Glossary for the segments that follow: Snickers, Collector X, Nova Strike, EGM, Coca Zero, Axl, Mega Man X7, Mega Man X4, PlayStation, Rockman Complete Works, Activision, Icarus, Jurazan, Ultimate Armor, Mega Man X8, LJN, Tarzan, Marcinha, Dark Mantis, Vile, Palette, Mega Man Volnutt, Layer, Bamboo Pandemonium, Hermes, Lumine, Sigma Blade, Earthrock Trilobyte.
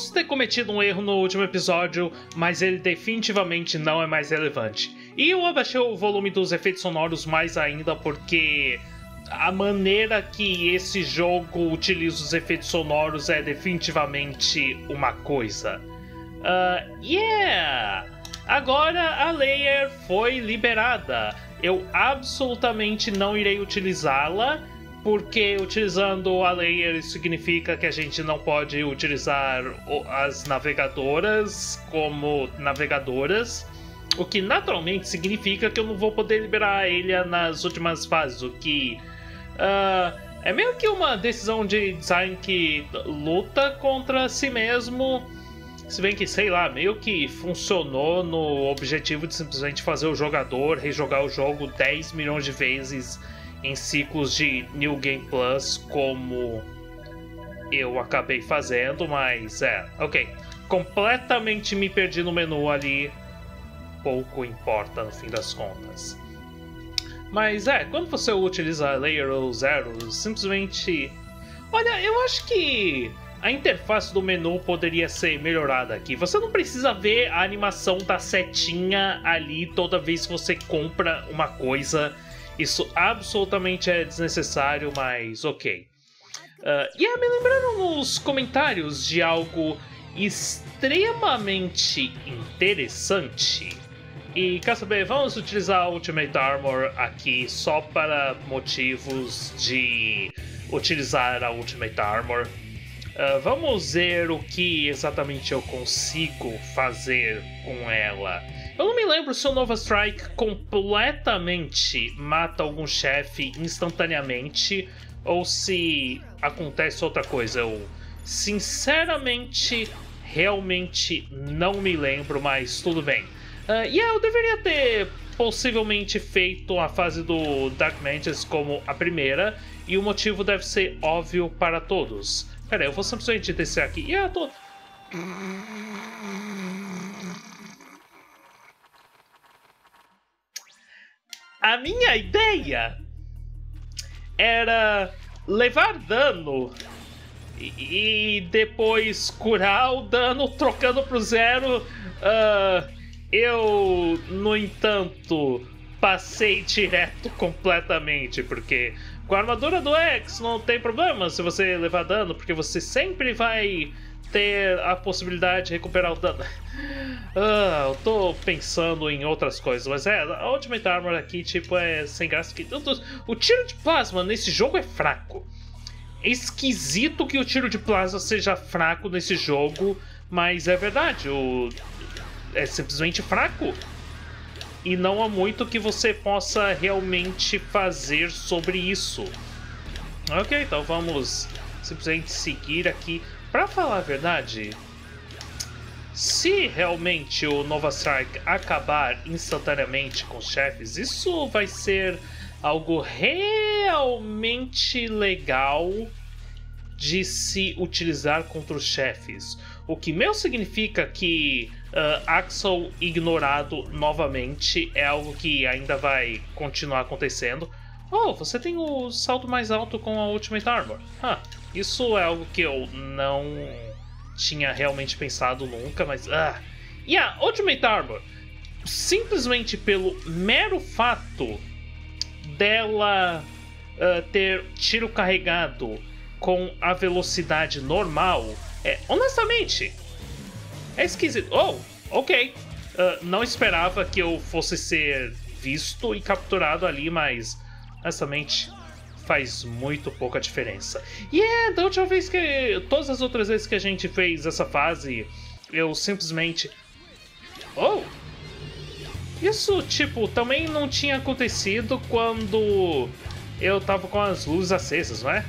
posso ter cometido um erro no último episódio, mas ele definitivamente não é mais relevante. E eu abaixei o volume dos efeitos sonoros mais ainda porque a maneira que esse jogo utiliza os efeitos sonoros é definitivamente uma coisa. Agora a Layer foi liberada. Eu absolutamente não irei utilizá-la, porque utilizando a Layer significa que a gente não pode utilizar as navegadoras como navegadoras, o que naturalmente significa que eu não vou poder liberar a ilha nas últimas fases, o que é meio que uma decisão de design que luta contra si mesmo, se bem que, sei lá, meio que funcionou no objetivo de simplesmente fazer o jogador rejogar o jogo 10 milhões de vezes em ciclos de New Game Plus, como eu acabei fazendo, mas ok. Completamente me perdi no menu ali, pouco importa no fim das contas. Mas quando você utiliza Layer ou Zero, simplesmente... Olha, eu acho que a interface do menu poderia ser melhorada aqui. Você não precisa ver a animação da setinha ali toda vez que você compra uma coisa. Isso absolutamente é desnecessário, mas ok. Me lembraram nos comentários de algo extremamente interessante. E quer saber, vamos utilizar Ultimate Armor aqui só para motivos de utilizar a Ultimate Armor. Vamos ver o que exatamente eu consigo fazer com ela. Eu não me lembro se o Nova Strike completamente mata algum chefe instantaneamente ou se acontece outra coisa. Eu sinceramente realmente não me lembro, mas tudo bem. Eu deveria ter possivelmente feito a fase do Dark Mantis como a primeira e o motivo deve ser óbvio para todos. Pera aí, eu vou simplesmente descer aqui. A minha ideia era levar dano e depois curar o dano trocando pro zero. Eu, no entanto, passei direto completamente, porque com a armadura do X não tem problema se você levar dano, porque você sempre vai ter a possibilidade de recuperar o dano. Eu tô pensando em outras coisas, mas a Ultimate Armor aqui, tipo, é sem graça. O tiro de plasma nesse jogo é fraco. É esquisito que o tiro de plasma seja fraco nesse jogo, mas é verdade, é simplesmente fraco. E não há muito que você possa realmente fazer sobre isso. Ok, então vamos simplesmente seguir aqui. Pra falar a verdade, se realmente o Nova Strike acabar instantaneamente com os chefes, isso vai ser algo realmente legal de se utilizar contra os chefes. O que meio significa que Axl ignorado novamente é algo que ainda vai continuar acontecendo. Oh, você tem o salto mais alto com a Ultimate Armor. Isso é algo que eu não tinha realmente pensado nunca, mas... E a Ultimate Armor, simplesmente pelo mero fato dela ter tiro carregado com a velocidade normal, honestamente, é esquisito. Oh, ok. Não esperava que eu fosse ser visto e capturado ali, mas... honestamente, faz muito pouca diferença. E da última vez que... todas as outras vezes que a gente fez essa fase, eu simplesmente... Oh! Isso, tipo, também não tinha acontecido quando eu tava com as luzes acesas, não é?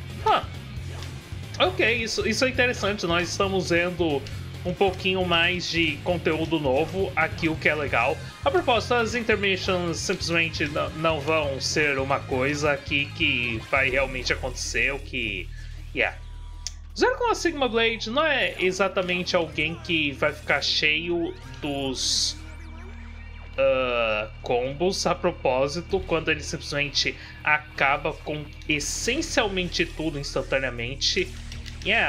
Ok, isso é interessante. Nós estamos vendo um pouquinho mais de conteúdo novo aqui, o que é legal. A propósito, as intermissions simplesmente não vão ser uma coisa aqui que vai realmente acontecer, o que... Zero com a Sigma Blade não é exatamente alguém que vai ficar cheio dos combos. A propósito, quando ele simplesmente acaba com essencialmente tudo instantaneamente.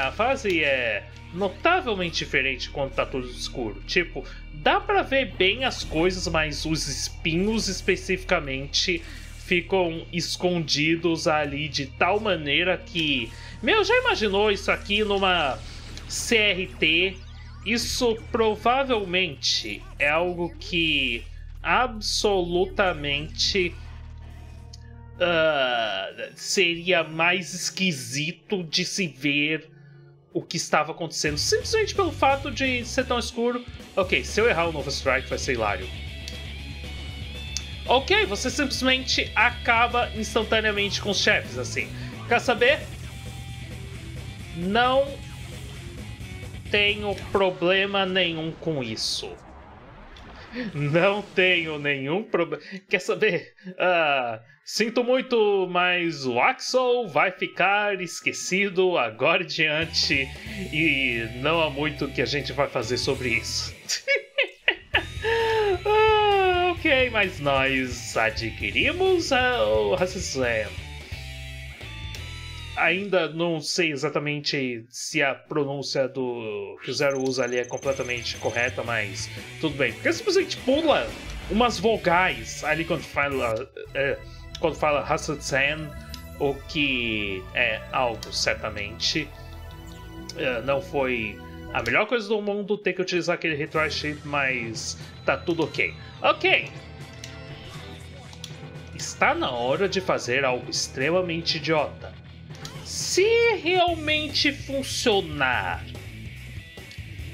A fase é notavelmente diferente quando tá tudo escuro. Tipo, dá pra ver bem as coisas, mas os espinhos especificamente ficam escondidos ali de tal maneira que... Meu, já imaginou isso aqui numa CRT? Isso provavelmente é algo que absolutamente... seria mais esquisito de se ver o que estava acontecendo, simplesmente pelo fato de ser tão escuro. Ok, se eu errar o Nova Strike vai ser hilário. Ok, você simplesmente acaba instantaneamente com os chefes, assim. Quer saber? Não tenho problema nenhum com isso. Não tenho nenhum problema. Quer saber? Sinto muito, mas o Axl vai ficar esquecido agora em diante e não há muito que a gente vai fazer sobre isso. Ok, mas nós adquirimos o racismo. Ainda não sei exatamente se a pronúncia do que o Zero usa ali é completamente correta, mas tudo bem. Porque simplesmente pula umas vogais ali quando fala... Quando fala Hassan, o que é algo certamente não foi a melhor coisa do mundo ter que utilizar aquele retry sheet, mas tá tudo ok. Ok! Está na hora de fazer algo extremamente idiota. Se realmente funcionar,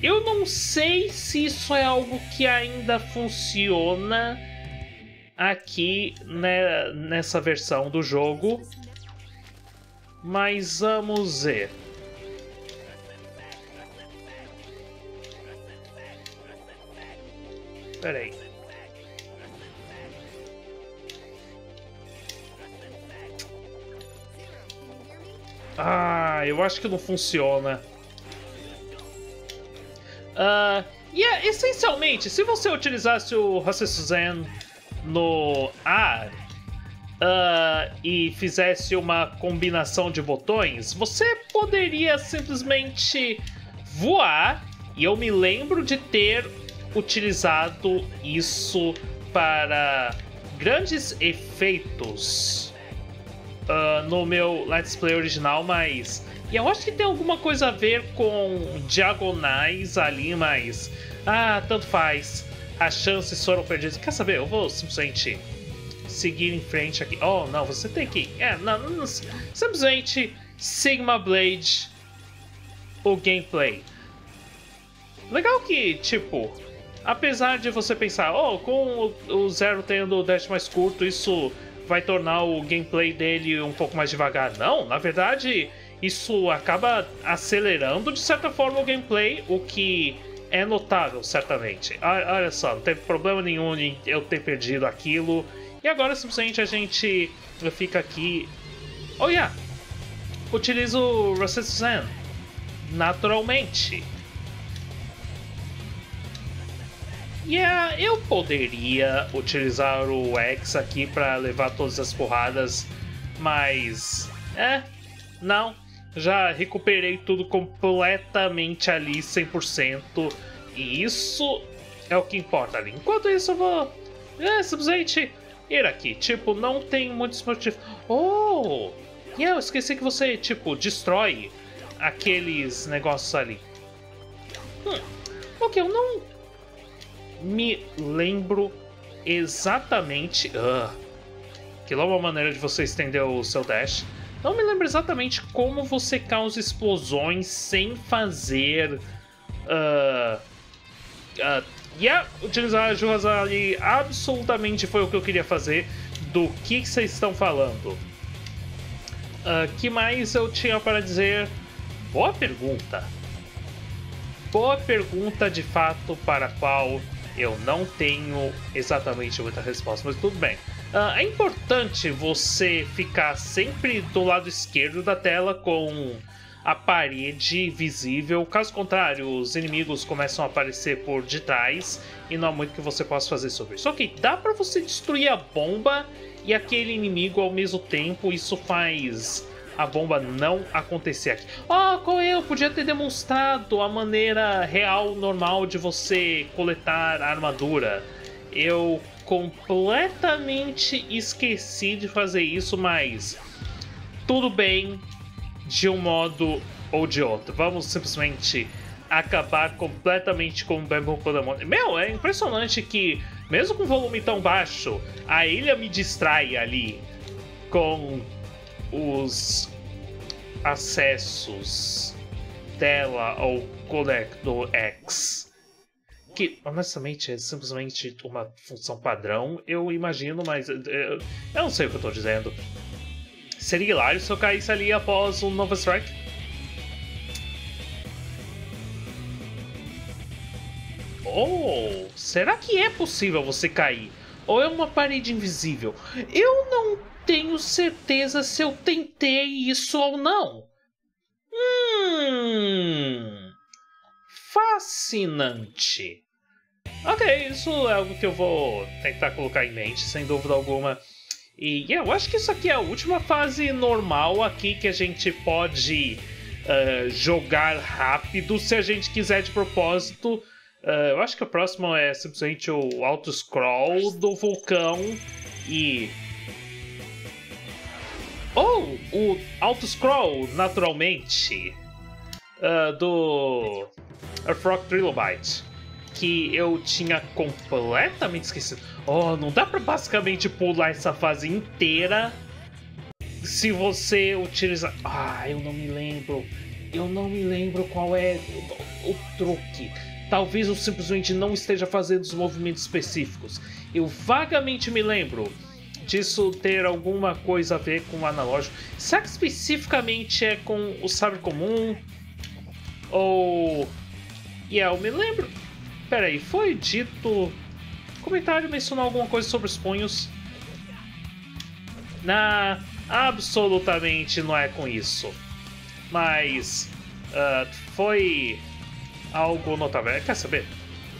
eu não sei se isso é algo que ainda funciona aqui, né, nessa versão do jogo, mas vamos ver. Peraí. Ah, eu acho que não funciona. Essencialmente, se você utilizasse o Hassan no ar e fizesse uma combinação de botões, você poderia simplesmente voar. E eu me lembro de ter utilizado isso para grandes efeitos no meu Let's Play original, mas... E eu acho que tem alguma coisa a ver com diagonais ali, mas... Ah, tanto faz. As chances foram perdidas. Quer saber? Eu vou simplesmente seguir em frente aqui. Oh, não, você tem que... Não, simplesmente Sigma Blade o gameplay. Legal que, tipo, apesar de você pensar, oh, com o Zero tendo o dash mais curto, isso vai tornar o gameplay dele um pouco mais devagar. Não, na verdade, isso acaba acelerando, de certa forma, o gameplay, o que... é notável, certamente. Olha só, não teve problema nenhum em eu ter perdido aquilo. E agora, simplesmente, a gente fica aqui... Oh, yeah! Utilizo o Racism naturalmente. Yeah, eu poderia utilizar o X aqui para levar todas as porradas, mas... não. Já recuperei tudo completamente ali, 100%. E isso é o que importa ali. Enquanto isso, eu vou simplesmente ir aqui. Tipo, não tem muitos motivos. Oh! E eu esqueci que você, tipo, destrói aqueles negócios ali. Ok, eu não me lembro exatamente... Que lá é uma maneira de você estender o seu dash. Não me lembro exatamente como você causa explosões sem fazer... utilizar as joias ali absolutamente foi o que eu queria fazer. Do que vocês estão falando? Que mais eu tinha para dizer? Boa pergunta. Boa pergunta, de fato, para a qual eu não tenho exatamente muita resposta, mas tudo bem. É importante você ficar sempre do lado esquerdo da tela com a parede visível. Caso contrário, os inimigos começam a aparecer por detrás e não há muito que você possa fazer sobre isso. Ok, dá pra você destruir a bomba e aquele inimigo ao mesmo tempo. Isso faz a bomba não acontecer aqui. Oh, Coelho, podia ter demonstrado a maneira real, normal de você coletar a armadura. Eu completamente esqueci de fazer isso, mas tudo bem, de um modo ou de outro. Vamos simplesmente acabar completamente com o Bamboo Pandemonium. Meu, é impressionante que, mesmo com o volume tão baixo, a ilha me distrai ali com os acessos dela ao Collector X. Que, honestamente, é simplesmente uma função padrão, eu imagino, mas eu não sei o que eu tô dizendo. Seria hilário se eu caísse ali após o Nova Strike. Oh, será que é possível você cair? Ou é uma parede invisível? Eu não tenho certeza se eu tentei isso ou não. Fascinante. Ok, isso é algo que eu vou tentar colocar em mente, sem dúvida alguma. E eu acho que isso aqui é a última fase normal aqui que a gente pode jogar rápido se a gente quiser de propósito. Eu acho que o próximo é simplesmente o auto-scroll do vulcão e... ou o auto-scroll, naturalmente, do Earthrock Trilobyte, que eu tinha completamente esquecido. Oh, não dá pra basicamente pular essa fase inteira se você utilizar... Ah, eu não me lembro. Eu não me lembro qual é o truque. Talvez eu simplesmente não esteja fazendo os movimentos específicos. Eu vagamente me lembro disso ter alguma coisa a ver com o analógico. Será que especificamente é com o sabre comum? Ou... eu me lembro... Peraí, foi dito... Comentário mencionou alguma coisa sobre os punhos? Nah, absolutamente não é com isso. Mas... foi... algo notável. Quer saber?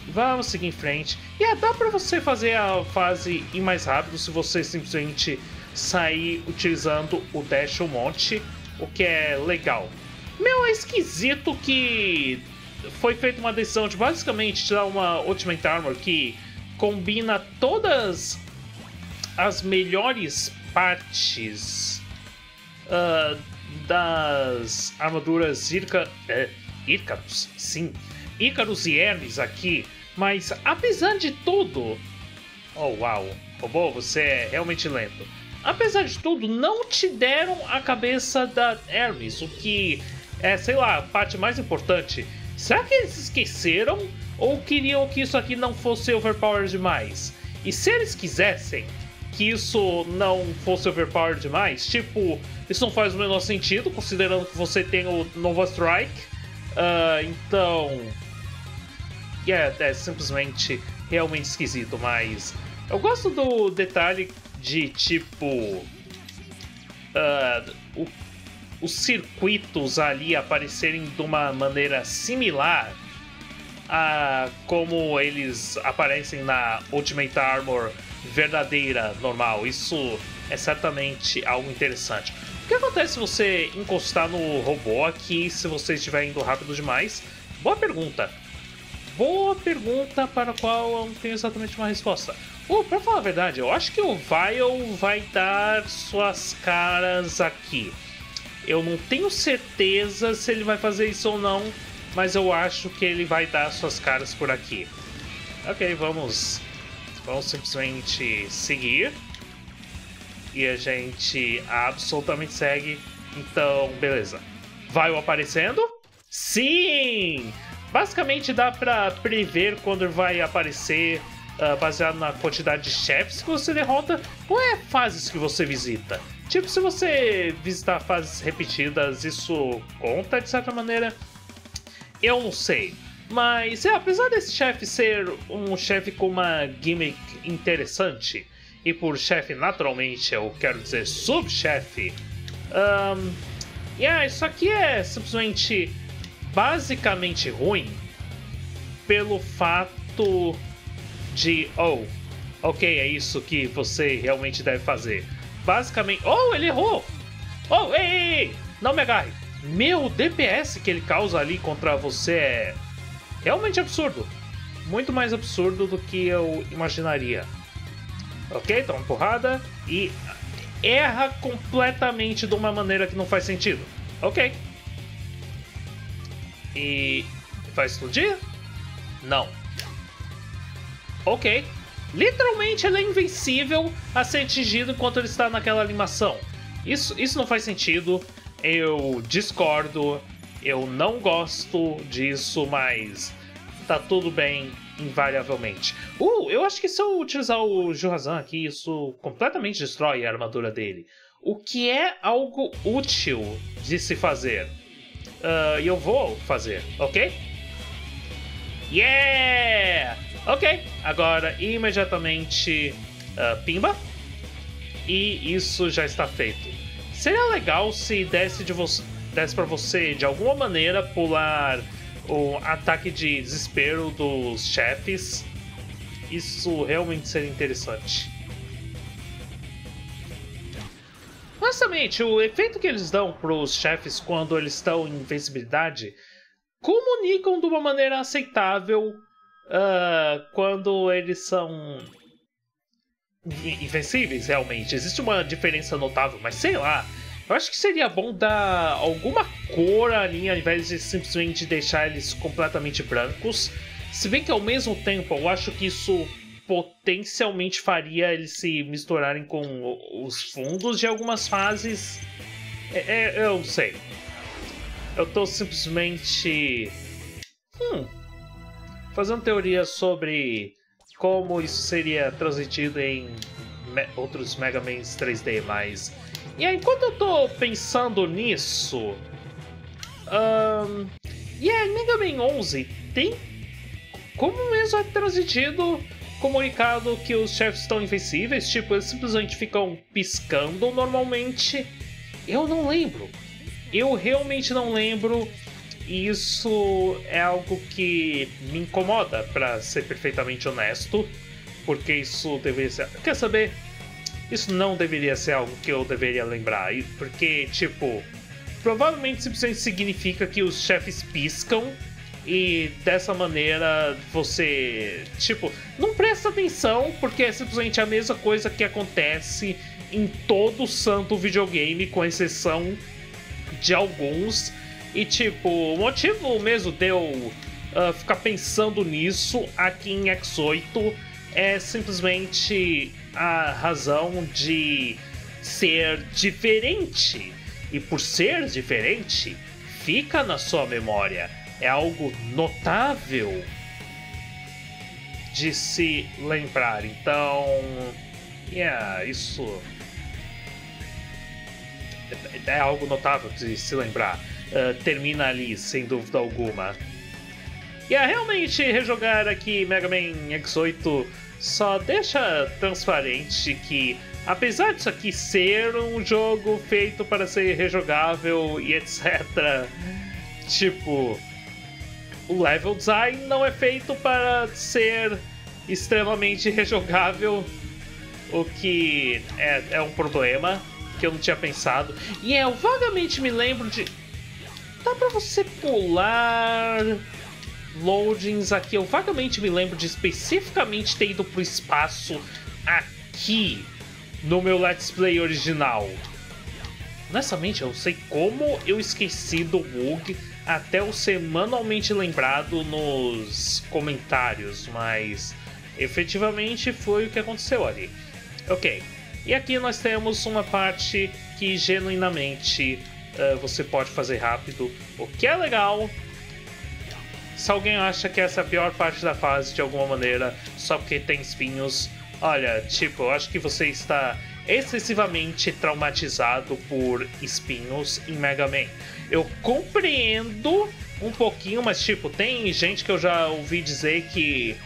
Vamos seguir em frente. E dá pra você fazer a fase ir mais rápido se você simplesmente sair utilizando o dash um monte, o que é legal. Meu, é esquisito que foi feita uma decisão de basicamente tirar uma Ultimate Armor que combina todas as melhores partes das armaduras Icarus, sim, Icarus e Hermes aqui. Mas, apesar de tudo... Oh, uau. Robô, você é realmente lento. Apesar de tudo, não te deram a cabeça da Hermes, o que é, sei lá, a parte mais importante. Será que eles esqueceram? Ou queriam que isso aqui não fosse overpower demais? E se eles quisessem que isso não fosse overpower demais, tipo, isso não faz o menor sentido, considerando que você tem o Nova Strike. Então... é simplesmente realmente esquisito, mas eu gosto do detalhe de tipo os circuitos ali aparecerem de uma maneira similar a como eles aparecem na Ultimate Armor verdadeira, normal. Isso é certamente algo interessante. O que acontece se você encostar no robô aqui se você estiver indo rápido demais? Boa pergunta. Boa pergunta para a qual eu não tenho exatamente uma resposta. Pra falar a verdade, eu acho que o Vile vai dar suas caras aqui. Eu não tenho certeza se ele vai fazer isso ou não, mas eu acho que ele vai dar suas caras por aqui. Ok, vamos simplesmente seguir. E a gente absolutamente segue. Então, beleza. Vile aparecendo? Sim! Basicamente dá pra prever quando vai aparecer, baseado na quantidade de chefes que você derrota, ou é fases que você visita. Tipo, se você visitar fases repetidas, isso conta de certa maneira? Eu não sei. Mas, apesar desse chefe ser um chefe com uma gimmick interessante, e por chefe, naturalmente, eu quero dizer subchefe, isso aqui é simplesmente... basicamente ruim pelo fato de... ok, é isso que você realmente deve fazer. Basicamente... ele errou! Oh, ei, ei, ei. Não me agarre. Meu, o DPS que ele causa ali contra você é realmente absurdo. Muito mais absurdo do que eu imaginaria. Ok, então empurrada e erra completamente de uma maneira que não faz sentido. Ok. E vai explodir? Não. Ok. Literalmente ele é invencível a ser atingido enquanto ele está naquela animação. Isso não faz sentido. Eu discordo. Eu não gosto disso, mas tá tudo bem, invariavelmente. Eu acho que se eu utilizar o Jurazan aqui, isso completamente destrói a armadura dele. O que é algo útil de se fazer. E eu vou fazer, ok? Yeah! Ok, agora imediatamente pimba. E isso já está feito. Seria legal se desse pra você, de alguma maneira, pular o ataque de desespero dos chefes. Isso realmente seria interessante. Honestamente, o efeito que eles dão pros chefes quando eles estão em invencibilidade comunicam de uma maneira aceitável quando eles são invencíveis, realmente. Existe uma diferença notável, mas sei lá. Eu acho que seria bom dar alguma cor ali, ao invés de simplesmente deixar eles completamente brancos. Se bem que ao mesmo tempo eu acho que isso potencialmente faria eles se misturarem com os fundos de algumas fases. Eu não sei. Eu tô simplesmente fazendo teoria sobre como isso seria transmitido em outros Mega Mans 3D+. E aí, enquanto eu tô pensando nisso, Mega Man 11 tem como mesmo é transmitido, comunicado que os chefes estão invencíveis, tipo, eles simplesmente ficam piscando normalmente. Eu não lembro. Eu realmente não lembro, e isso é algo que me incomoda, pra ser perfeitamente honesto, porque isso deveria ser... Quer saber? Isso não deveria ser algo que eu deveria lembrar, porque, tipo, provavelmente simplesmente significa que os chefes piscam e dessa maneira você, tipo, não presta atenção, porque é simplesmente a mesma coisa que acontece em todo santo videogame, com exceção de alguns, e, tipo, o motivo mesmo de eu ficar pensando nisso aqui em X8 é simplesmente a razão de ser diferente, e por ser diferente fica na sua memória. É algo notável de se lembrar. Então isso é algo notável de se lembrar. Termina ali, sem dúvida alguma. Realmente rejogar aqui Mega Man X8 só deixa transparente que, apesar disso aqui ser um jogo feito para ser rejogável e etc, tipo, o level design não é feito para ser extremamente rejogável, o que é um problema que eu não tinha pensado. E eu vagamente me lembro de... Dá pra você pular loadings aqui. Eu vagamente me lembro de especificamente ter ido pro espaço aqui no meu Let's Play original. Honestamente, eu não sei como eu esqueci do bug até eu ser manualmente lembrado nos comentários, mas efetivamente foi o que aconteceu ali. Ok, e aqui nós temos uma parte que genuinamente você pode fazer rápido, o que é legal. Se alguém acha que essa é a pior parte da fase de alguma maneira, só porque tem espinhos, olha, tipo, eu acho que você está excessivamente traumatizado por espinhos em Mega Man. Eu compreendo um pouquinho, mas tipo, tem gente que eu já ouvi dizer que...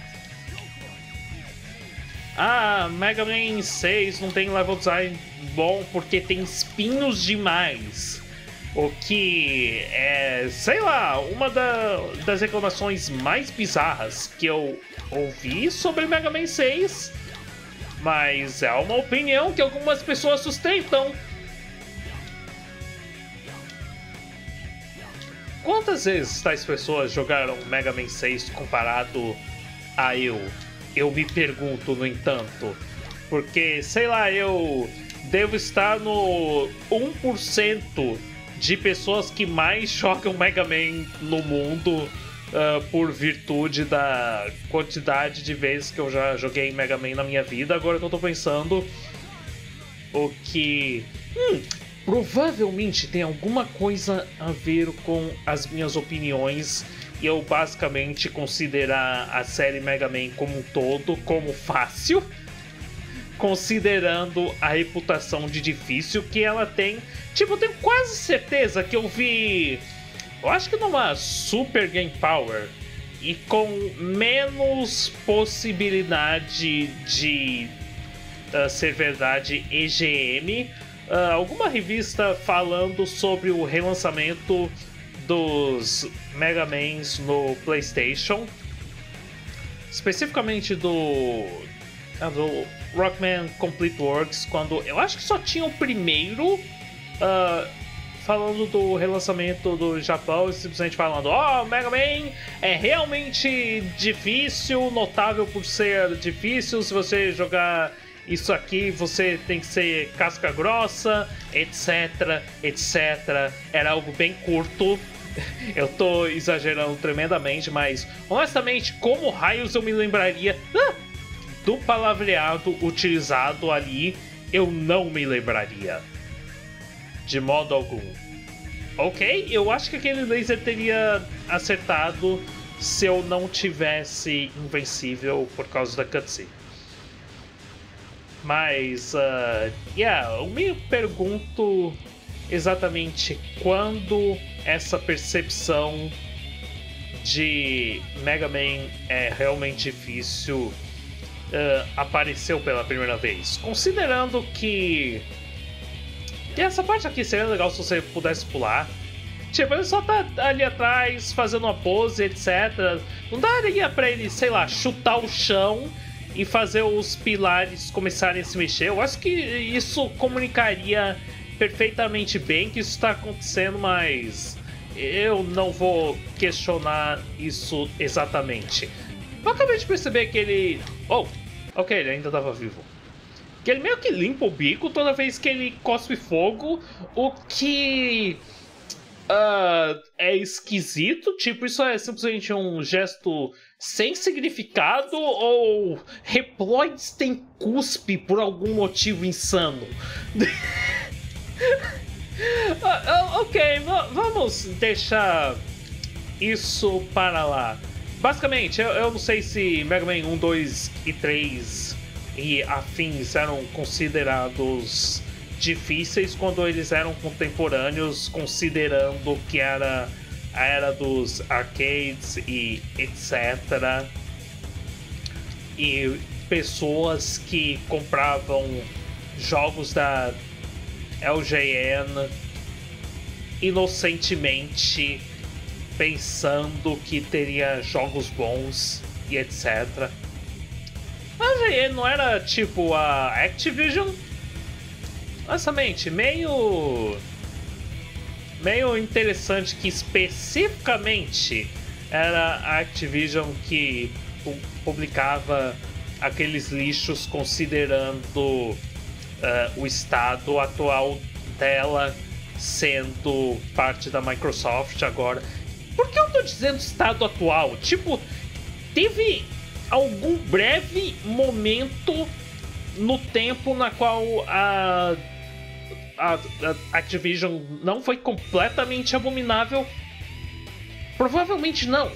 Mega Man 6 não tem level design bom porque tem espinhos demais. O que é, sei lá, uma das reclamações mais bizarras que eu ouvi sobre Mega Man 6, mas é uma opinião que algumas pessoas sustentam. Quantas vezes tais pessoas jogaram Mega Man 6 comparado a eu? Eu me pergunto, no entanto. Porque, sei lá, eu devo estar no 1% de pessoas que mais jogam Mega Man no mundo, por virtude da quantidade de vezes que eu já joguei Mega Man na minha vida. Agora que eu tô pensando, o que provavelmente tem alguma coisa a ver com as minhas opiniões e eu basicamente considerar a série Mega Man como um todo como fácil, considerando a reputação de difícil que ela tem. Tipo, eu tenho quase certeza que eu vi, eu acho que numa Super Game Power, e com menos possibilidade de ser verdade, EGM, alguma revista falando sobre o relançamento dos Mega Mans no PlayStation, especificamente do Rockman Complete Works, quando eu acho que só tinha o primeiro, falando do relançamento do Japão, simplesmente falando: ó, Mega Man é realmente difícil, notável por ser difícil, se você jogar isso aqui você tem que ser casca grossa, etc, etc. Era algo bem curto. Eu tô exagerando tremendamente, mas honestamente, como raios eu me lembraria do palavreado utilizado ali? Eu não me lembraria de modo algum. Ok, eu acho que aquele laser teria acertado se eu não tivesse invencível por causa da cutscene. Mas, eu me pergunto exatamente quando essa percepção de Mega Man é realmente difícil apareceu pela primeira vez. Considerando que... E essa parte aqui seria legal se você pudesse pular. Tipo, ele só tá ali atrás fazendo uma pose, etc. Não daria pra ele, sei lá, chutar o chão e fazer os pilares começarem a se mexer? Eu acho que isso comunicaria perfeitamente bem que isso está acontecendo, mas eu não vou questionar isso exatamente. Eu acabei de perceber que ele... Oh, ok, ele ainda estava vivo. Que ele meio que limpa o bico toda vez que ele cospe fogo, o que é esquisito. Tipo, isso é simplesmente um gesto sem significado, ou Reploids tem cuspe por algum motivo insano? Ok, vamos deixar isso para lá. Basicamente, eu não sei se Mega Man 1, 2 e 3 e afins eram considerados difíceis quando eles eram contemporâneos, considerando que era a era dos arcades e etc. E pessoas que compravam jogos da LJN inocentemente, pensando que teria jogos bons e etc. A LJN não era tipo a Activision? Honestamente, meio interessante que especificamente era a Activision que publicava aqueles lixos, considerando o estado atual dela sendo parte da Microsoft agora. Por que eu tô dizendo estado atual? Tipo, teve algum breve momento no tempo na qual a Activision não foi completamente abominável? Provavelmente não. O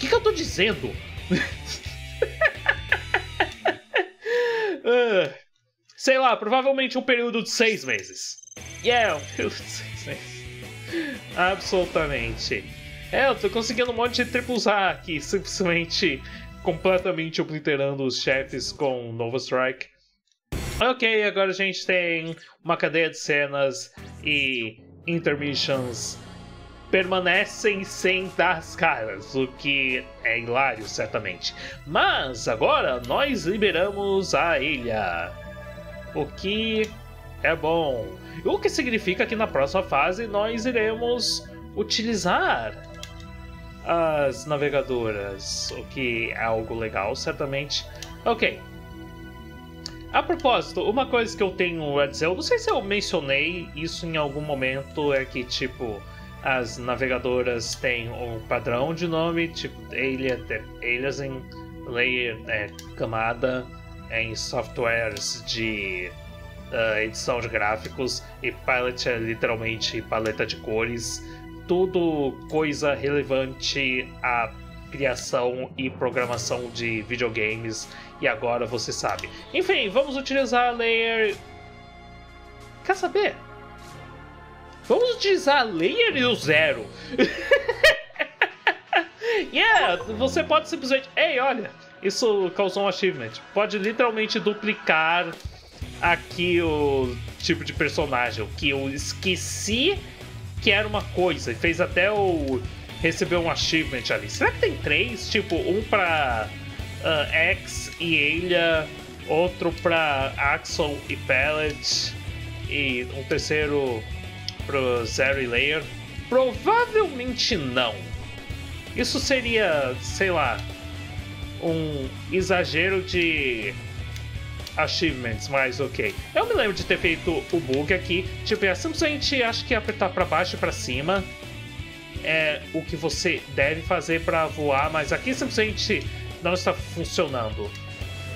que eu tô dizendo? Sei lá, provavelmente um período de 6 meses. Um período de 6 meses. Absolutamente. Eu tô conseguindo um monte de triplos A aqui, simplesmente completamente obliterando os chefes com Nova Strike. Ok, agora a gente tem uma cadeia de cenas e intermissions permanecem sem dar as caras, o que é hilário, certamente. Mas agora nós liberamos a ilha, o que é bom. O que significa que na próxima fase nós iremos utilizar as navegadoras, o que é algo legal, certamente. Ok. A propósito, uma coisa que eu tenho a dizer, eu não sei se eu mencionei isso em algum momento, é que, tipo, as navegadoras têm um padrão de nome, tipo, alias em layer, camada, em softwares de edição de gráficos, e palette é literalmente paleta de cores, tudo coisa relevante a criação e programação de videogames, e agora você sabe. Enfim, vamos utilizar a Layer... Quer saber? Vamos utilizar a Layer e o Zero. Yeah, você pode simplesmente... Ei, olha, isso causou um achievement. Pode literalmente duplicar aqui o tipo de personagem, que eu esqueci que era uma coisa, e fez até o... Recebeu um achievement ali. Será que tem três? Tipo, um pra X e Ilha, outro pra Axl e Palette, e um terceiro pro Zero e Layer? Provavelmente não. Isso seria, sei lá, um exagero de achievements, mas ok. Eu me lembro de ter feito o bug aqui. Tipo, é simplesmente, acho que apertar pra baixo e pra cima é o que você deve fazer para voar, mas aqui simplesmente não está funcionando.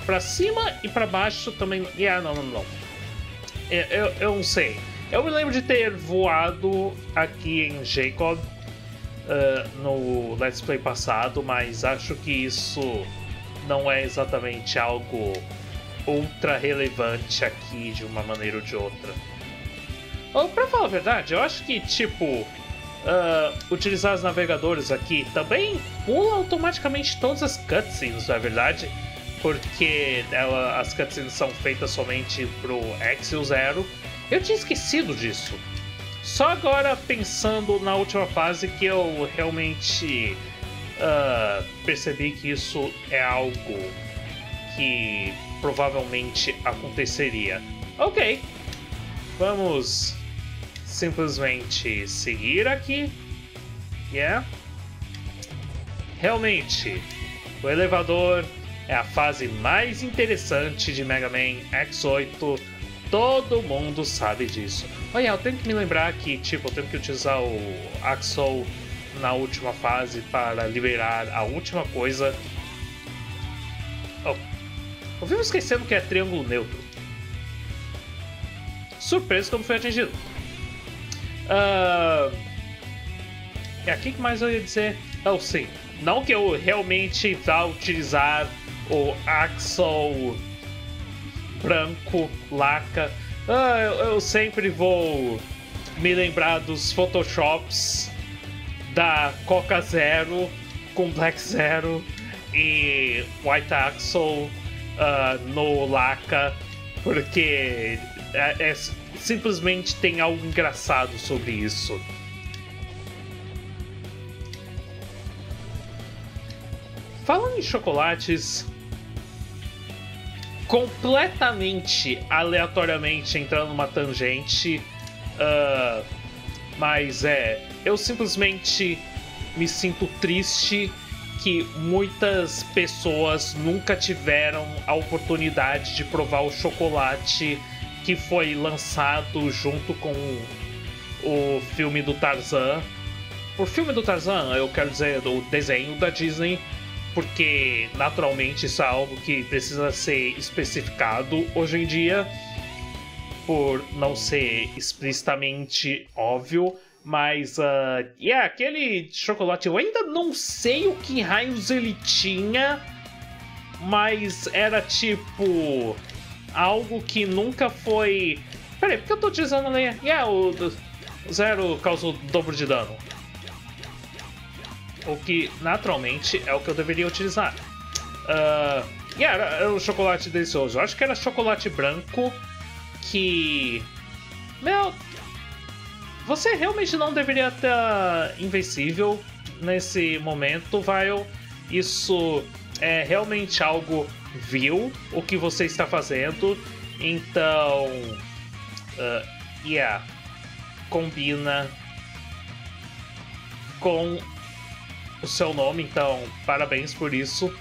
Para cima e para baixo também... não. Eu não sei. Eu me lembro de ter voado aqui em Jacob no Let's Play passado, mas acho que isso não é exatamente algo ultra relevante aqui de uma maneira ou de outra. Para falar a verdade, eu acho que, tipo... utilizar os navegadores aqui também pula automaticamente todas as cutscenes, não é verdade? Porque as cutscenes são feitas somente pro X e o Zero. Eu tinha esquecido disso. Só agora pensando na última fase que eu realmente percebi que isso é algo que provavelmente aconteceria. Ok, vamos... simplesmente seguir aqui. Yeah. Realmente, o elevador é a fase mais interessante de Mega Man X8. Todo mundo sabe disso. Olha, eu tenho que me lembrar que, tipo, eu tenho que utilizar o Axl na última fase para liberar a última coisa. Oh. Eu vivo esquecendo que é triângulo neutro. Surpresa que eu não fui atingido. É aqui que mais eu ia dizer. Não, sim, não que eu realmente vá utilizar o Axl branco laca. Eu sempre vou me lembrar dos photoshops da Coca Zero com Black Zero e White Axl no laca, porque simplesmente tem algo engraçado sobre isso. Falando em chocolates, completamente aleatoriamente entrando numa tangente, mas eu simplesmente me sinto triste que muitas pessoas nunca tiveram a oportunidade de provar o chocolate que foi lançado junto com o filme do Tarzan. O filme do Tarzan, eu quero dizer, o desenho da Disney, porque naturalmente isso é algo que precisa ser especificado hoje em dia, por não ser explicitamente óbvio, mas... aquele chocolate, eu ainda não sei o que raios ele tinha, mas era tipo... algo que nunca foi... Peraí, por que eu tô utilizando a Layer? O Zero causou o dobro de dano. O que, naturalmente, é o que eu deveria utilizar. Era um chocolate delicioso. Eu acho que era chocolate branco que... Meu... Você realmente não deveria estar invencível nesse momento, Vile. Isso é realmente algo... viu o que você está fazendo, então combina com o seu nome, então parabéns por isso.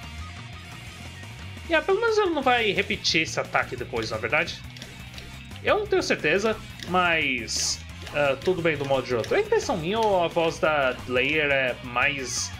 E pelo menos ele não vai repetir esse ataque depois, na verdade. Eu não tenho certeza, mas tudo bem do modo de outro. É impressão minha ou a voz da Layer é mais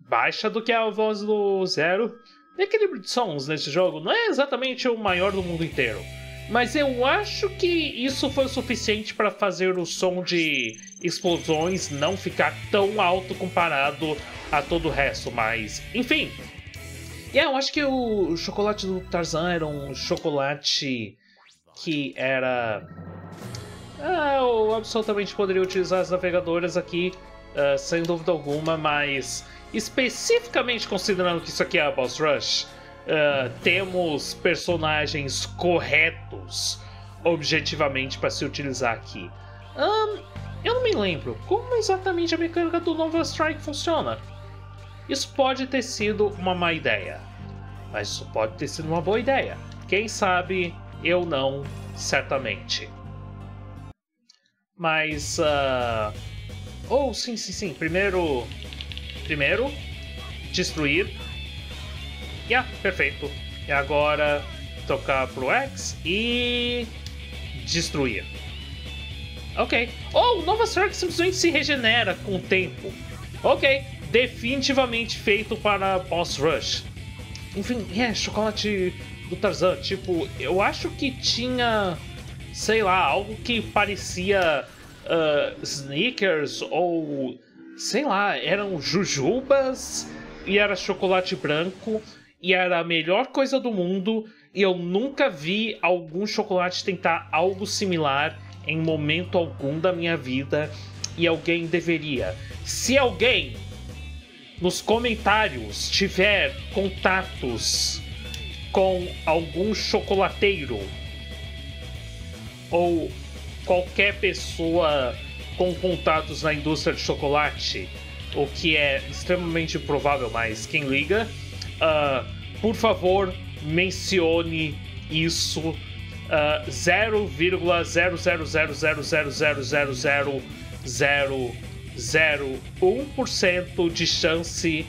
baixa do que a voz do Zero? O equilíbrio de sons nesse jogo não é exatamente o maior do mundo inteiro, mas eu acho que isso foi o suficiente para fazer o som de explosões não ficar tão alto comparado a todo o resto, mas enfim. Eu acho que o chocolate do Tarzan era um chocolate que era... eu absolutamente poderia utilizar as navegadoras aqui, sem dúvida alguma, mas especificamente considerando que isso aqui é a Boss Rush, temos personagens corretos objetivamente para se utilizar aqui. Eu não me lembro como exatamente a mecânica do Nova Strike funciona. Isso pode ter sido uma má ideia, mas isso pode ter sido uma boa ideia. Quem sabe? Eu não, certamente. Mas... sim. Primeiro, destruir. Perfeito. E agora, tocar pro X e... destruir. Ok. O Nova Strike simplesmente se regenera com o tempo. Ok. Definitivamente feito para Boss Rush. Enfim, chocolate do Tarzan. Tipo, eu acho que tinha, sei lá, algo que parecia Snickers ou, sei lá, eram jujubas e era chocolate branco e era a melhor coisa do mundo e eu nunca vi algum chocolate tentar algo similar em momento algum da minha vida e alguém deveria. Se alguém nos comentários tiver contatos com algum chocolateiro ou qualquer pessoa com contatos na indústria de chocolate, o que é extremamente improvável, mas quem liga, por favor mencione isso. 0,000000001% de chance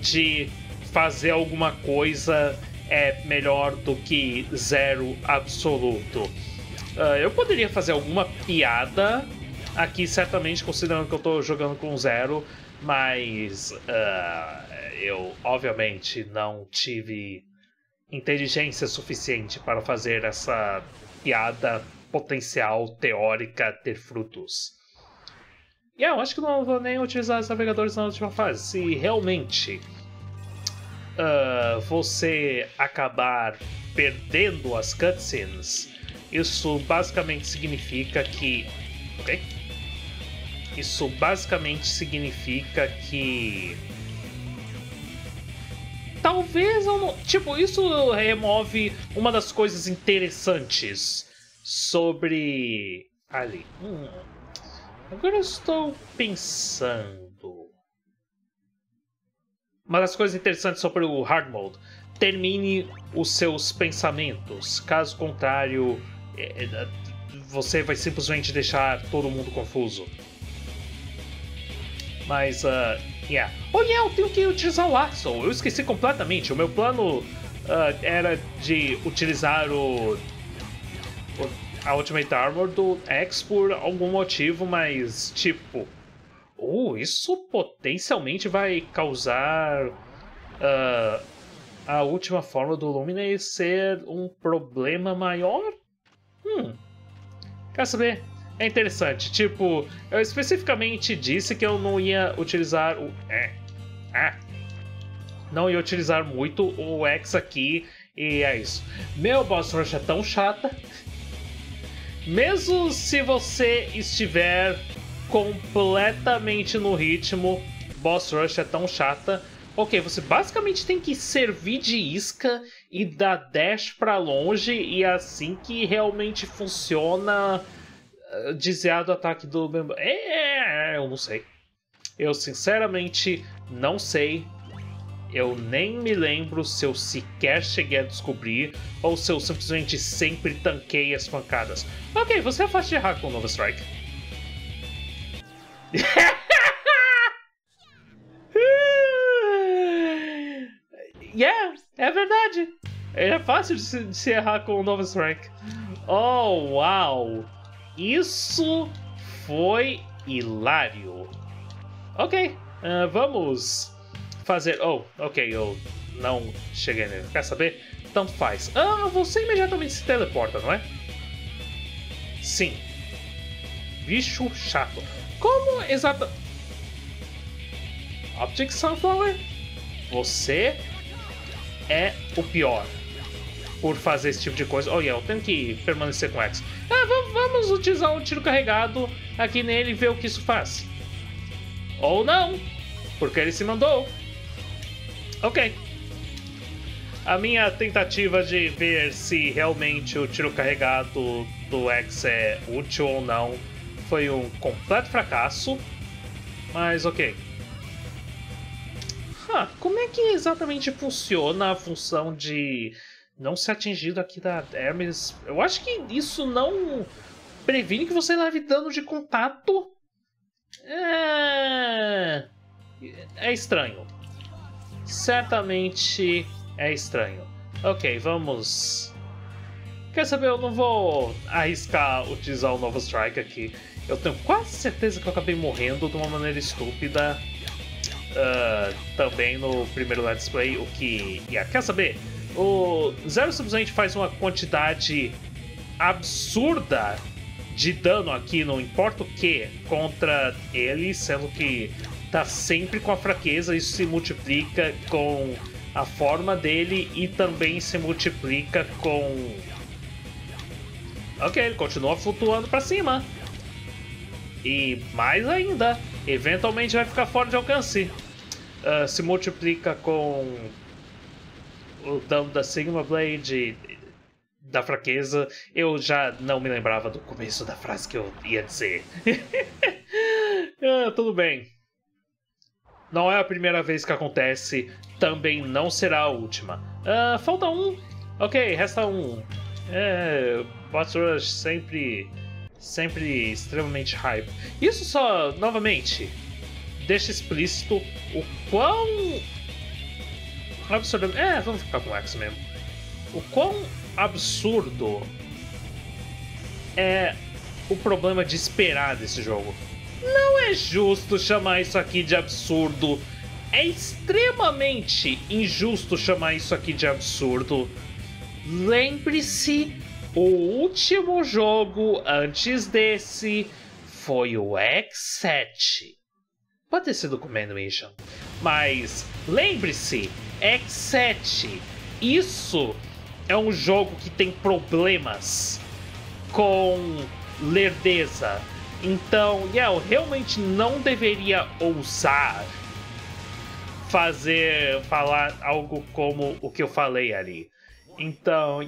de fazer alguma coisa é melhor do que zero absoluto. Eu poderia fazer alguma piada aqui, certamente, considerando que eu tô jogando com zero, mas eu obviamente não tive inteligência suficiente para fazer essa piada potencial teórica ter frutos. Eu acho que não vou nem utilizar os navegadores na última fase. Se realmente você acabar perdendo as cutscenes, isso basicamente significa que talvez eu não... Tipo, isso remove uma das coisas interessantes sobre... ali. Agora eu estou pensando. Uma das coisas interessantes sobre o Hard Mode: termine os seus pensamentos. Caso contrário, você vai simplesmente deixar todo mundo confuso. Mas, eu tenho que utilizar o Axl. Eu esqueci completamente. O meu plano era de utilizar a Ultimate Armor do X por algum motivo, mas tipo... isso potencialmente vai causar a última forma do Lumine ser um problema maior? Quer saber? É interessante, tipo... eu especificamente disse que eu não ia utilizar o... não ia utilizar muito o X aqui, e é isso. Meu Boss Rush é tão chata... mesmo se você estiver completamente no ritmo, Boss Rush é tão chata. Ok, você basicamente tem que servir de isca e dar dash pra longe, e é assim que realmente funciona desviar do ataque do Bamboo. Eu não sei. Eu sinceramente não sei. Eu nem me lembro se eu sequer cheguei a descobrir ou se eu simplesmente sempre tanquei as pancadas. Ok, você é fácil de errar com o Nova Strike. Yeah, é verdade. É fácil de se errar com o Nova Strike. Oh, uau. Isso foi hilário. Ok, vamos fazer... Oh, ok, eu não cheguei nele. Quer saber? Então faz. Ah, você imediatamente se teleporta, não é? Sim. Bicho chato. Como exata... Object Sunflower? Você é o pior por fazer esse tipo de coisa. Olha, eu tenho que permanecer com o Axl. Ah, vamos utilizar um tiro carregado aqui nele e ver o que isso faz. Ou não, porque ele se mandou. Ok. A minha tentativa de ver se realmente o tiro carregado do Axl é útil ou não foi um completo fracasso. Mas ok. Ah, como é que exatamente funciona a função de não ser atingido aqui da Hermes? Eu acho que isso não previne que você leve dano de contato. É estranho. Certamente é estranho. Ok, vamos... Quer saber, eu não vou arriscar utilizar o Nova Strike aqui. Eu tenho quase certeza que eu acabei morrendo de uma maneira estúpida. Também no primeiro Let's Play, o que... Yeah, quer saber? O Zero simplesmente faz uma quantidade absurda de dano aqui, não importa o que, contra ele, sendo que tá sempre com a fraqueza. Isso se multiplica com a forma dele e também se multiplica com... Ok, ele continua flutuando pra cima. E mais ainda, eventualmente vai ficar fora de alcance. Se multiplica com o dano da Sigma Blade, da fraqueza. Eu já não me lembrava do começo da frase que eu ia dizer. Tudo bem. Não é a primeira vez que acontece, também não será a última. Falta um. Ok, resta um. Boss Rush sempre extremamente hype. Isso só, novamente, deixa explícito o quão... absurdo... vamos ficar com o Axl mesmo. O quão absurdo é o problema de esperar desse jogo. Não é justo chamar isso aqui de absurdo. É extremamente injusto chamar isso aqui de absurdo. Lembre-se, o último jogo antes desse foi o X7. Pode ter sido o Command Mission. Mas lembre-se, X7. Isso é um jogo que tem problemas com lerdeza. Então, eu realmente não deveria ousar falar algo como o que eu falei ali. Então,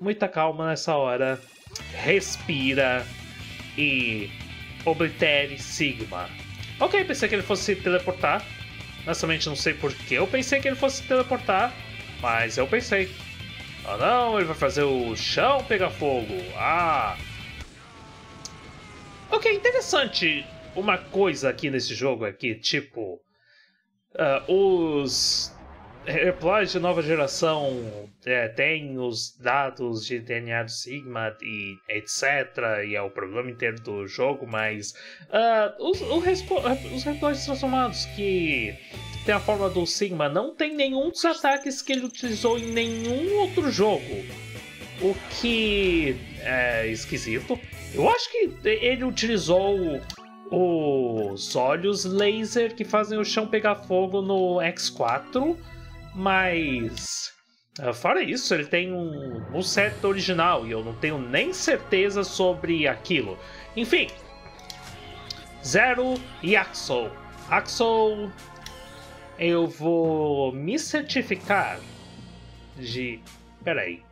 muita calma nessa hora. Respira e oblitere Sigma. Ok, pensei que ele fosse teleportar. Honestamente, não sei por que eu pensei que ele fosse teleportar, mas eu pensei. Ah, não, ele vai fazer o chão pegar fogo. Ah... Ok, interessante. Uma coisa aqui nesse jogo é que, tipo, os replays de nova geração têm os dados de DNA do Sigma e etc. E é o problema inteiro do jogo, mas os replays transformados que tem a forma do Sigma não tem nenhum dos ataques que ele utilizou em nenhum outro jogo. O que é esquisito. Eu acho que ele utilizou os olhos laser que fazem o chão pegar fogo no X4, mas fora isso, ele tem um set original e eu não tenho nem certeza sobre aquilo. Enfim, Zero e Axl. Axl, eu vou me certificar de... Peraí.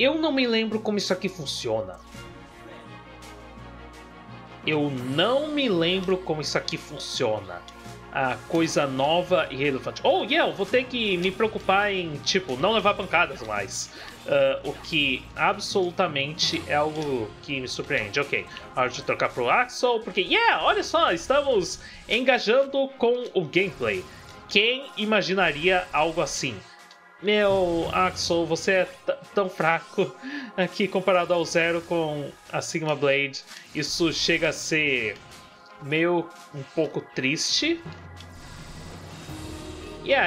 Eu não me lembro como isso aqui funciona. Eu não me lembro como isso aqui funciona. a coisa nova e relevante. Ou, eu vou ter que me preocupar em, tipo, não levar pancadas mais. O que absolutamente é algo que me surpreende. Ok, a hora de trocar pro Axl, porque, olha só, estamos engajando com o gameplay. Quem imaginaria algo assim? Meu, Axl, você é tão fraco aqui comparado ao Zero com a Sigma Blade. Isso chega a ser meio um pouco triste.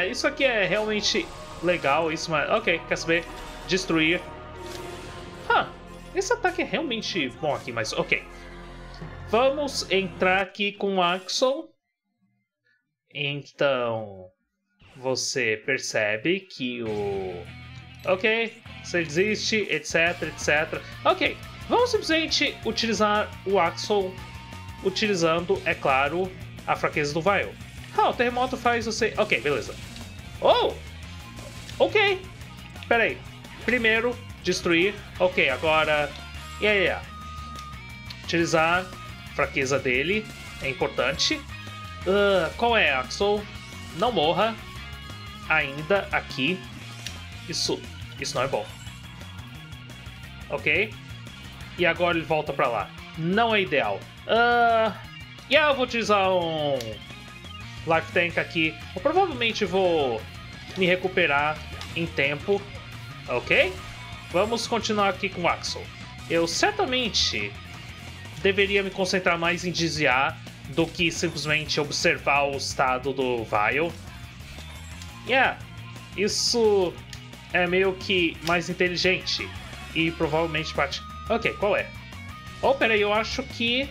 Isso aqui é realmente legal. Isso, mas... Ok, quer saber? Destruir. Esse ataque é realmente bom aqui, mas ok. Vamos entrar aqui com o Axl. Então... você percebe que o... ok, você desiste, etc, etc. Ok, vamos simplesmente utilizar o Axl, utilizando, é claro, a fraqueza do Vile. O terremoto faz você... ok, beleza. Ok, peraí. Primeiro, destruir. Ok, agora... utilizar a fraqueza dele, é importante. Qual é, Axl? Não morra. Ainda aqui. Isso não é bom. Ok. E agora ele volta pra lá. Não é ideal. Eu vou utilizar um Life Tank aqui. Eu provavelmente vou me recuperar em tempo. Ok. Vamos continuar aqui com o Axl. Eu certamente deveria me concentrar mais em desviar do que simplesmente observar o estado do Vile. Isso é meio que mais inteligente e provavelmente parte... ok, qual é? Peraí, eu acho que...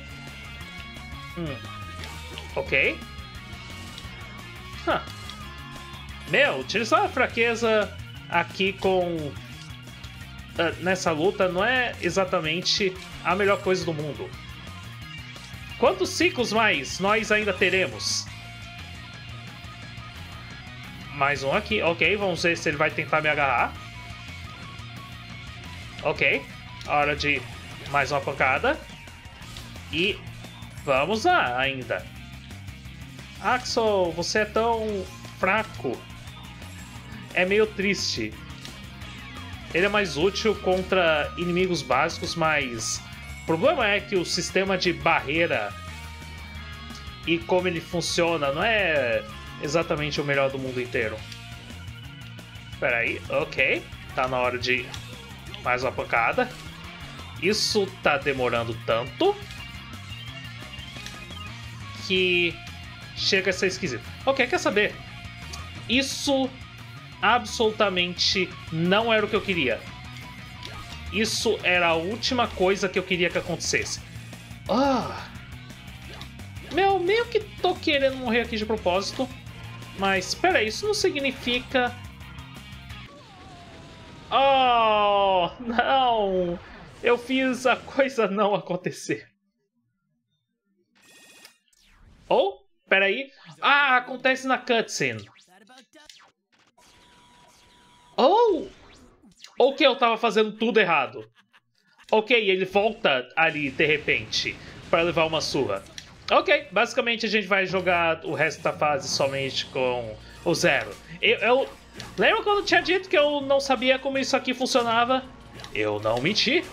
ok. Meu, utilizar a fraqueza aqui com... nessa luta não é exatamente a melhor coisa do mundo. Quantos ciclos mais nós ainda teremos? Mais um aqui, ok, vamos ver se ele vai tentar me agarrar. Ok, hora de mais uma pancada. E vamos lá ainda. Axl, você é tão fraco. É meio triste. Ele é mais útil contra inimigos básicos, mas o problema é que o sistema de barreira e como ele funciona não é... exatamente o melhor do mundo inteiro. Peraí, ok. Tá na hora de mais uma pancada. Isso tá demorando tanto que chega a ser esquisito. Ok, quer saber? Isso absolutamente não era o que eu queria. Isso era a última coisa que eu queria que acontecesse. Meu, meio que tô querendo morrer aqui de propósito. Mas, peraí, isso não significa... oh, não! Eu fiz a coisa não acontecer. Peraí. Acontece na cutscene. Ok, eu tava fazendo tudo errado. Ok, ele volta ali, de repente, pra levar uma surra. Ok, basicamente a gente vai jogar o resto da fase somente com o Zero. Eu lembro quando eu tinha dito que eu não sabia como isso aqui funcionava? Eu não menti.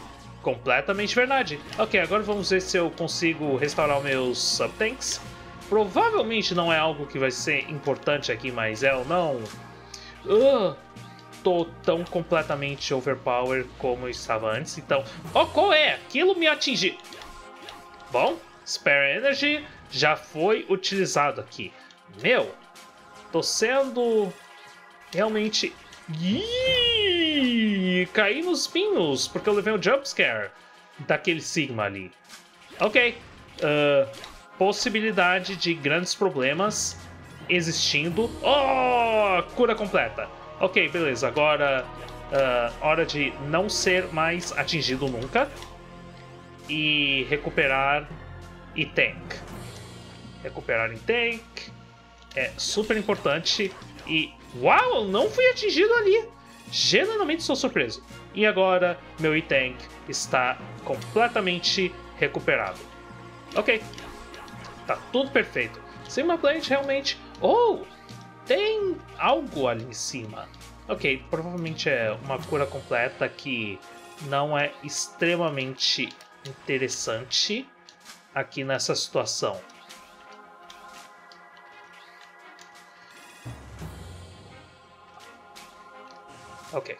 Completamente verdade. Ok, agora vamos ver se eu consigo restaurar meus subtanks. Provavelmente não é algo que vai ser importante aqui, mas eu não... tô tão completamente overpowered como eu estava antes, então... qual é? Aquilo me atingiu. Bom... Spare Energy já foi utilizado aqui. Meu, tô sendo realmente... caí nos pinhos, porque eu levei um jumpscare daquele Sigma ali. Ok, possibilidade de grandes problemas existindo. Cura completa. Ok, beleza, agora hora de não ser mais atingido nunca. E recuperar... e tank. Recuperar em tank é super importante. E uau, eu não fui atingido ali. Genuinamente sou surpreso. E agora meu E-Tank está completamente recuperado. Ok. Tá tudo perfeito. Sigma Blade realmente... Oh! Tem algo ali em cima. Ok, provavelmente é uma cura completa que não é extremamente interessante aqui nessa situação. Ok.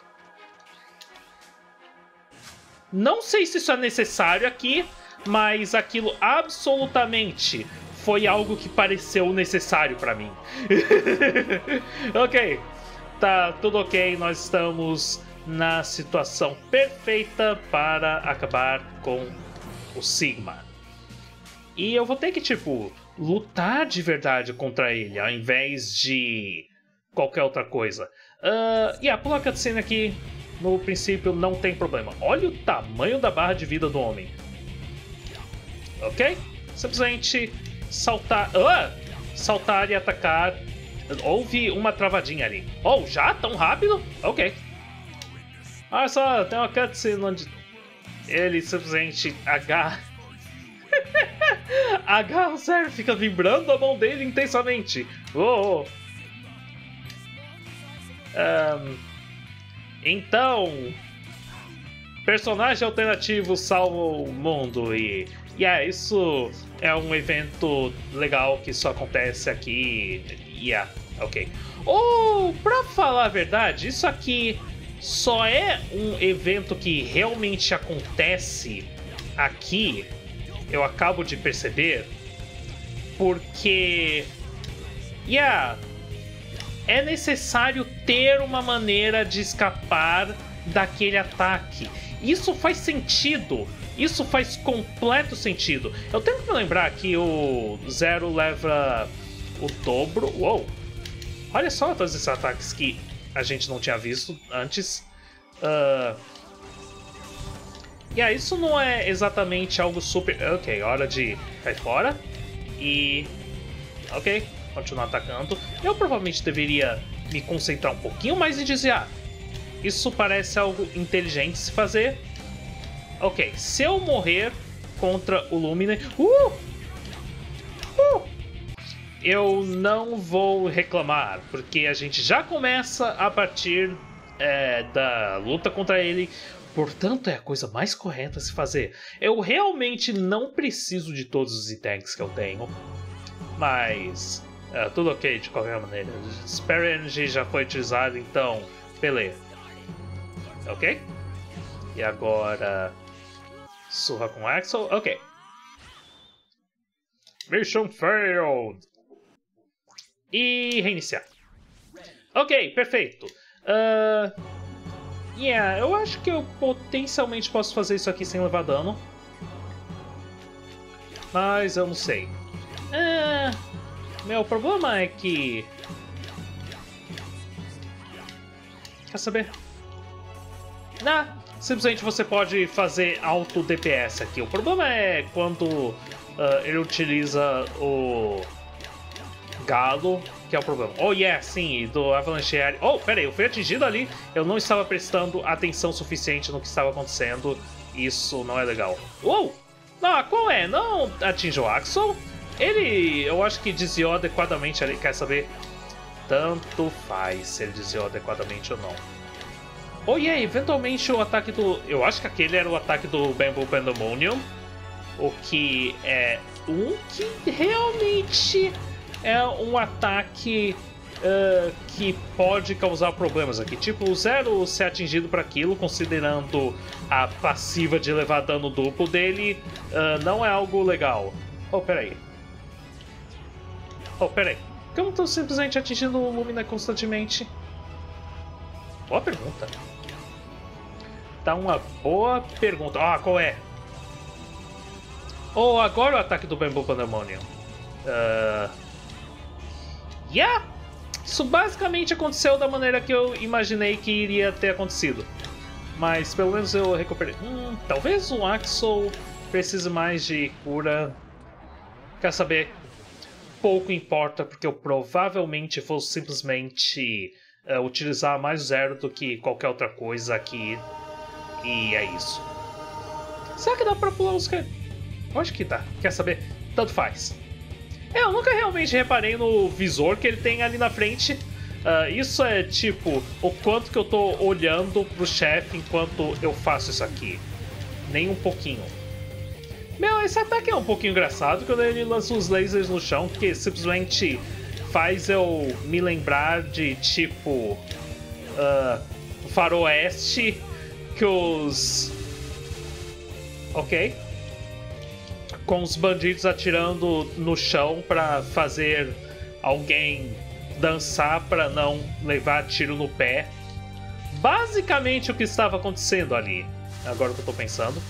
Não sei se isso é necessário aqui, mas aquilo absolutamente foi algo que pareceu necessário pra mim. Ok, tá tudo ok, nós estamos na situação perfeita para acabar com o Sigma. E eu vou ter que, tipo, lutar de verdade contra ele, ao invés de qualquer outra coisa. Pula a cutscene aqui. No princípio não tem problema. Olha o tamanho da barra de vida do homem. Ok? Simplesmente saltar... Saltar e atacar. Houve uma travadinha ali. Oh, já? Tão rápido? Ok. Olha só, tem uma cutscene onde ele simplesmente agarra... agarra o Zero, fica vibrando a mão dele intensamente. Então, personagem alternativo salva o mundo isso é um evento legal que só acontece aqui. Ok. Pra falar a verdade, isso aqui só é um evento que realmente acontece aqui, eu acabo de perceber, porque... é necessário ter uma maneira de escapar daquele ataque. Isso faz sentido. Isso faz completo sentido. Eu tenho que me lembrar que o Zero leva o dobro. Uou! Olha só todos esses ataques que a gente não tinha visto antes. Isso não é exatamente algo super... Ok, hora de cair fora. Ok. Continuar atacando. Eu provavelmente deveria me concentrar um pouquinho mais e dizer, isso parece algo inteligente se fazer. Ok, se eu morrer contra o Lumine, eu não vou reclamar, porque a gente já começa a partir da luta contra ele, portanto é a coisa mais correta a se fazer. Eu realmente não preciso de todos os itens que eu tenho, mas... tudo ok de qualquer maneira. Spare Energy já foi utilizado, então beleza. Ok? E agora surra com Axl. Ok. Mission failed. E reiniciar. Ok, perfeito. Eu acho que eu potencialmente posso fazer isso aqui sem levar dano, mas eu não sei. Meu problema é que... Quer saber? Simplesmente você pode fazer alto DPS aqui. O problema é quando ele utiliza o galo, que é o problema. Sim, do Avalanche Air. Pera aí, eu fui atingido ali. Eu não estava prestando atenção suficiente no que estava acontecendo. Isso não é legal. Qual é? Não atinge o Axl? Ele, eu acho que desviou adequadamente ali, quer saber? Tanto faz se ele desviou adequadamente ou não. Eventualmente o ataque do... Eu acho que aquele era o ataque do Bamboo Pandemonium. O que é que realmente é um ataque que pode causar problemas aqui. Tipo, o Zero ser atingido para aquilo, considerando a passiva de levar dano duplo dele, não é algo legal. Peraí, por que eu não estou simplesmente atingindo o Lumina constantemente? Boa pergunta. Tá uma boa pergunta. Qual é? Agora o ataque do Bamboo Pandemonium. Isso basicamente aconteceu da maneira que eu imaginei que iria ter acontecido. Mas pelo menos eu recuperei. Talvez o Axl precise mais de cura. Quer saber? Pouco importa, porque eu provavelmente vou simplesmente utilizar mais Zero do que qualquer outra coisa aqui. E é isso. Será que dá pra pular os... Eu acho que dá. Quer saber? Tanto faz. Eu nunca realmente reparei no visor que ele tem ali na frente. Isso é tipo o quanto que eu tô olhando pro chefe enquanto eu faço isso aqui. Nem um pouquinho. Meu, esse ataque é um pouquinho engraçado quando ele lança uns lasers no chão, que simplesmente faz eu me lembrar de tipo faroeste que os... Ok? Com os bandidos atirando no chão pra fazer alguém dançar pra não levar tiro no pé. Basicamente o que estava acontecendo ali. Agora que eu tô pensando.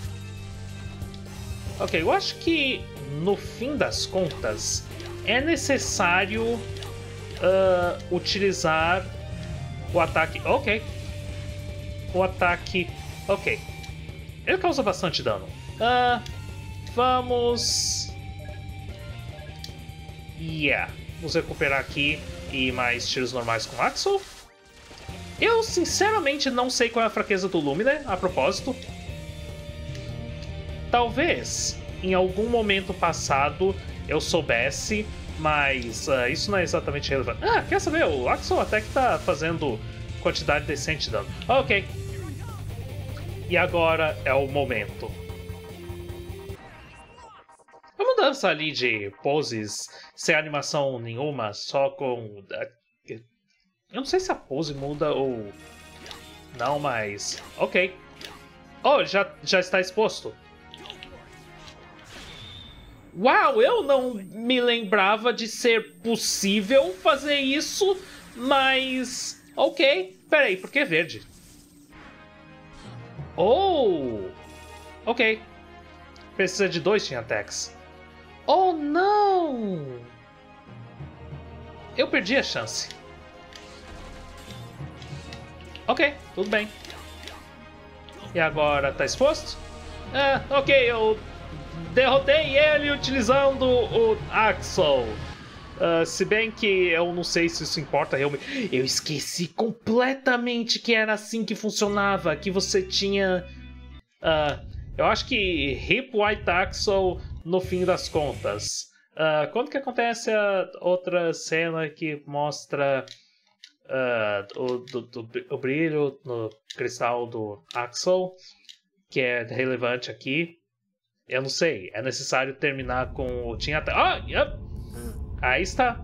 Ok, eu acho que no fim das contas é necessário utilizar o ataque. Ok. O ataque. Ok. Ele causa bastante dano. Vamos... Yeah. Vamos recuperar aqui e mais tiros normais com o Axl. Eu sinceramente não sei qual é a fraqueza do Lumine, a propósito. Talvez em algum momento passado eu soubesse, mas isso não é exatamente relevante. Ah, quer saber? O Axl até que tá fazendo quantidade decente de dano. Ok. E agora é o momento. A mudança ali de poses, sem animação nenhuma, só com... Eu não sei se a pose muda ou... Não, mas... Ok. Oh, já está exposto. Uau, eu não me lembrava de ser possível fazer isso, mas... Ok, peraí, por que é verde? Oh! Ok. Precisa de 2 Team Attacks. Oh, não! Eu perdi a chance. Ok, tudo bem. E agora tá exposto? Ah, ok, eu derrotei ele utilizando o Axl. Se bem que eu não sei se isso importa realmente. Eu esqueci completamente que era assim que funcionava, que você tinha... eu acho que Hip White Axl no fim das contas. Quando que acontece a outra cena que mostra o brilho no cristal do Axl, que é relevante aqui? Eu não sei. É necessário terminar com o Team Attack. Ah! Yep. Aí está.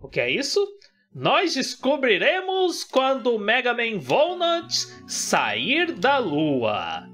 O que é isso? Nós descobriremos quando o Mega Man Volnutt sair da lua.